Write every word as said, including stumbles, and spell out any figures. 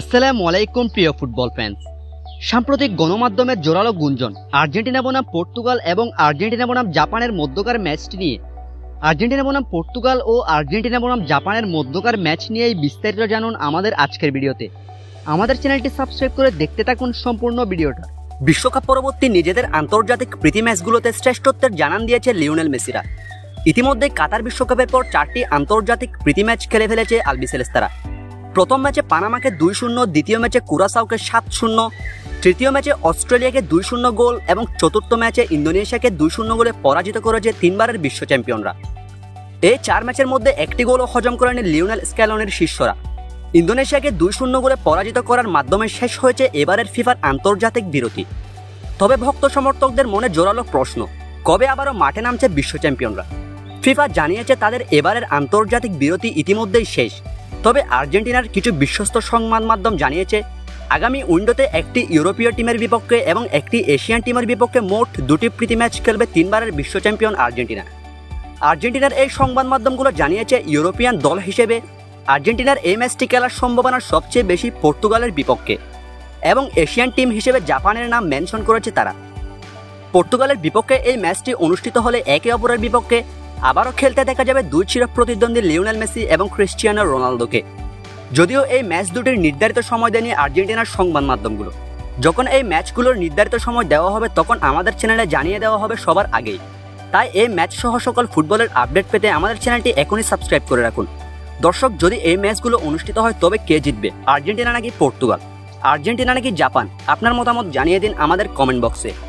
আসসালামু আলাইকুম প্রিয় ফুটবল ফ্যান্স। সাম্প্রতিক গণমাধ্যমের জোরালো গুঞ্জন আর্জেন্টিনা বনাম পর্তুগাল এবং আর্জেন্টিনা বনাম জাপানের মধ্যকার ম্যাচটি নিয়ে। আর্জেন্টিনা বনাম পর্তুগাল ও আর্জেন্টিনা বনাম জাপানের মধ্যকার ম্যাচ নিয়েই বিস্তারিত জানুন আমাদের আজকের ভিডিওতে। আমাদের চ্যানেলটি সাবস্ক্রাইব করে দেখতে থাকুন সম্পূর্ণ ভিডিওটা। বিশ্বকাপ পরবর্তী নিজেদের আন্তর্জাতিক প্রীতি ম্যাচগুলোতে শ্রেষ্ঠত্বের জানান দিয়েছে লিওনেল মেসিরা। ইতিমধ্যে কাতার বিশ্বকাপের পর চারটি আন্তর্জাতিক প্রীতি ম্যাচ খেলে ফেলেছে আলবি সেলেস্তারা। প্রথম ম্যাচে পানামাকে দুই শূন্য, দ্বিতীয় ম্যাচে কুরাসাওকে সাত শূন্য, তৃতীয় ম্যাচে অস্ট্রেলিয়াকে দুই শূন্য গোল এবং চতুর্থ ম্যাচে ইন্দোনেশিয়াকে দুই শূন্য গোলে পরাজিত করেছে তিনবারের বিশ্ব চ্যাম্পিয়নরা। এই চার ম্যাচের মধ্যে একটি গোলও হজম করেনি লিওনেল স্ক্যালোনির শিষ্যরা। ইন্দোনেশিয়াকে দুই শূন্য গোলে পরাজিত করার মাধ্যমে শেষ হয়েছে এবারের ফিফার আন্তর্জাতিক বিরতি। তবে ভক্ত সমর্থকদের মনে জোরালো প্রশ্ন, কবে আবারও মাঠে নামছে বিশ্ব চ্যাম্পিয়নরা? ফিফা জানিয়েছে তাদের এবারের আন্তর্জাতিক বিরতি ইতিমধ্যেই শেষ। তবে আর্জেন্টিনার কিছু বিশ্বস্ত সংবাদ মাধ্যম জানিয়েছে, আগামী উইন্ডোতে একটি ইউরোপীয় টিমের বিপক্ষে এবং একটি এশিয়ান টিমের বিপক্ষে মোট দুটি প্রীতি ম্যাচ খেলবে তিনবারের বিশ্ব চ্যাম্পিয়ন আর্জেন্টিনা। আর্জেন্টিনার এই সংবাদ মাধ্যমগুলো জানিয়েছে, ইউরোপিয়ান দল হিসেবে আর্জেন্টিনার এই ম্যাচটি খেলার সম্ভাবনা সবচেয়ে বেশি পর্তুগালের বিপক্ষে, এবং এশিয়ান টিম হিসেবে জাপানের নাম মেনশন করেছে তারা। পর্তুগালের বিপক্ষে এই ম্যাচটি অনুষ্ঠিত হলে একে অপরের বিপক্ষে আবারও খেলতে দেখা যাবে দুই চির প্রতিদ্বন্দ্বী লিওনেল মেসি এবং ক্রিস্টিয়ানো রোনালদোকে। যদিও এই ম্যাচ দুটির নির্ধারিত সময় দেয়নি আর্জেন্টিনার সংবাদ মাধ্যমগুলো। যখন এই ম্যাচগুলোর নির্ধারিত সময় দেওয়া হবে তখন আমাদের চ্যানেলে জানিয়ে দেওয়া হবে সবার আগেই। তাই এই ম্যাচ সহ সকল ফুটবলের আপডেট পেতে আমাদের চ্যানেলটি এখনই সাবস্ক্রাইব করে রাখুন। দর্শক, যদি এই ম্যাচগুলো অনুষ্ঠিত হয় তবে কে জিতবে? আর্জেন্টিনা নাকি পর্তুগাল? আর্জেন্টিনা নাকি জাপান? আপনার মতামত জানিয়ে দিন আমাদের কমেন্ট বক্সে।